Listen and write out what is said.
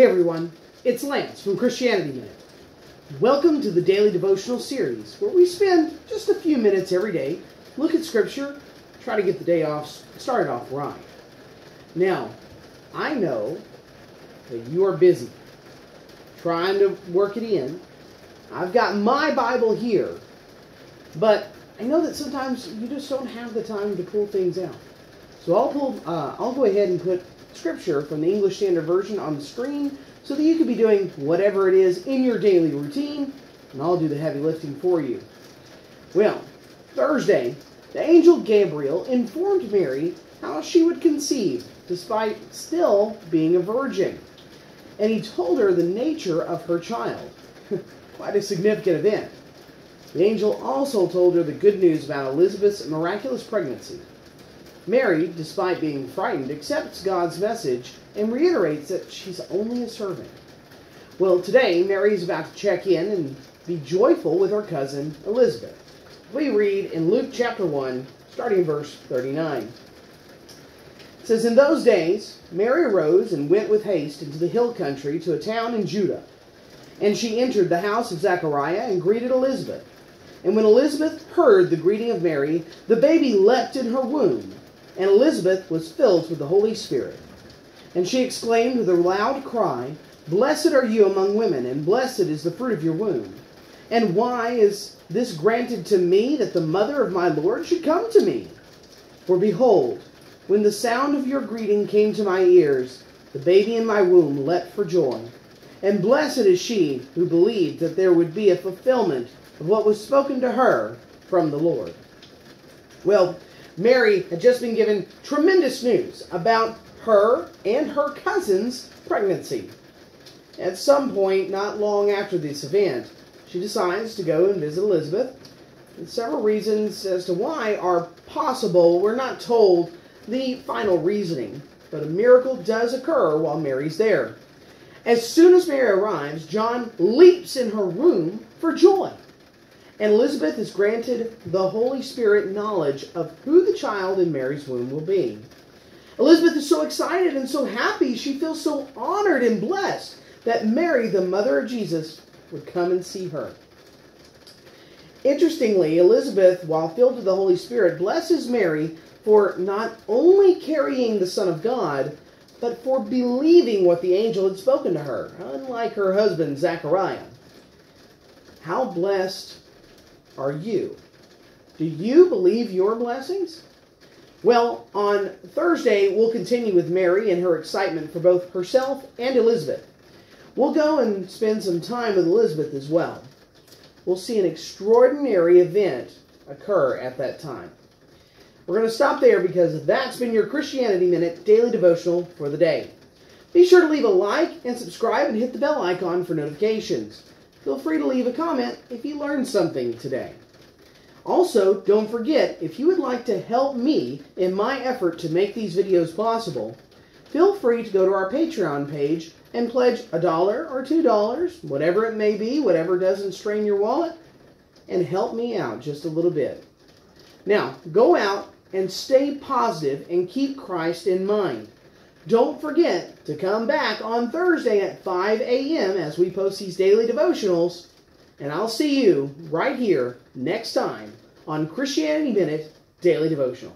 Hey everyone, it's Lance from Christianity Minute. Welcome to the daily devotional series where we spend just a few minutes every day, look at scripture, try to get the day off, started off right. Now, I know that you are busy trying to work it in. I've got my Bible here, but I know that sometimes you just don't have the time to pull things out. So I'll go ahead and put scripture from the English Standard Version on the screen so that you can be doing whatever it is in your daily routine, and I'll do the heavy lifting for you. Well, Thursday, the angel Gabriel informed Mary how she would conceive despite still being a virgin, and he told her the nature of her child. Quite a significant event. The angel also told her the good news about Elizabeth's miraculous pregnancy. Mary, despite being frightened, accepts God's message and reiterates that she's only a servant. Well, today, Mary is about to check in and be joyful with her cousin, Elizabeth. We read in Luke chapter 1, starting in verse 39. It says, "In those days, Mary arose and went with haste into the hill country to a town in Judah. And she entered the house of Zechariah and greeted Elizabeth. And when Elizabeth heard the greeting of Mary, the baby leapt in her womb. And Elizabeth was filled with the Holy Spirit. And she exclaimed with a loud cry, 'Blessed are you among women, and blessed is the fruit of your womb. And why is this granted to me, that the mother of my Lord should come to me? For behold, when the sound of your greeting came to my ears, the baby in my womb leapt for joy. And blessed is she who believed that there would be a fulfillment of what was spoken to her from the Lord.'" Well, Mary had just been given tremendous news about her and her cousin's pregnancy. At some point, not long after this event, she decides to go and visit Elizabeth. And several reasons as to why are possible. We're not told the final reasoning, but a miracle does occur while Mary's there. As soon as Mary arrives, John leaps in her womb for joy. And Elizabeth is granted the Holy Spirit knowledge of who the child in Mary's womb will be. Elizabeth is so excited and so happy, she feels so honored and blessed that Mary, the mother of Jesus, would come and see her. Interestingly, Elizabeth, while filled with the Holy Spirit, blesses Mary for not only carrying the Son of God, but for believing what the angel had spoken to her, unlike her husband, Zechariah. How blessed are you? Do you believe your blessings? Well, on Thursday, we'll continue with Mary and her excitement for both herself and Elizabeth. We'll go and spend some time with Elizabeth as well. We'll see an extraordinary event occur at that time. We're going to stop there because that's been your Christianity Minute Daily Devotional for the day. Be sure to leave a like and subscribe and hit the bell icon for notifications. Feel free to leave a comment if you learned something today. Also, don't forget, if you would like to help me in my effort to make these videos possible, feel free to go to our Patreon page and pledge $1 or $2, whatever it may be, whatever doesn't strain your wallet, and help me out just a little bit. Now, go out and stay positive and keep Christ in mind. Don't forget to come back on Thursday at 5 a.m. as we post these daily devotionals. And I'll see you right here next time on Christianity Minute Daily Devotional.